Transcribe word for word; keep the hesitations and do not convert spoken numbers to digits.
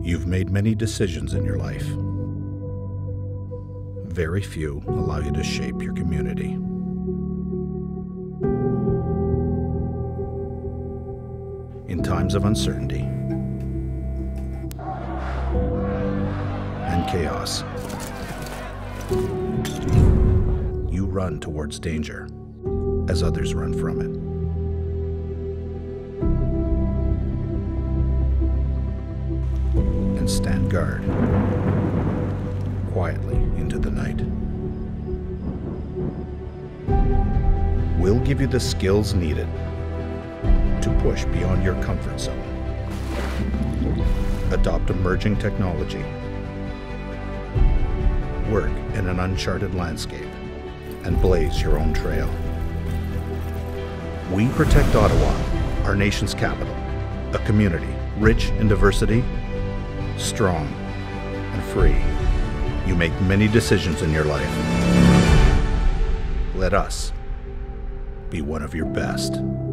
You've made many decisions in your life. Very few allow you to shape your community. In times of uncertainty and chaos, you run towards danger as others run from it. And stand guard quietly into the night. We'll give you the skills needed to push beyond your comfort zone, adopt emerging technology, work in an uncharted landscape, and blaze your own trail. We protect Ottawa, our nation's capital, a community rich in diversity, strong and free. You make many decisions in your life. Let us be one of your best.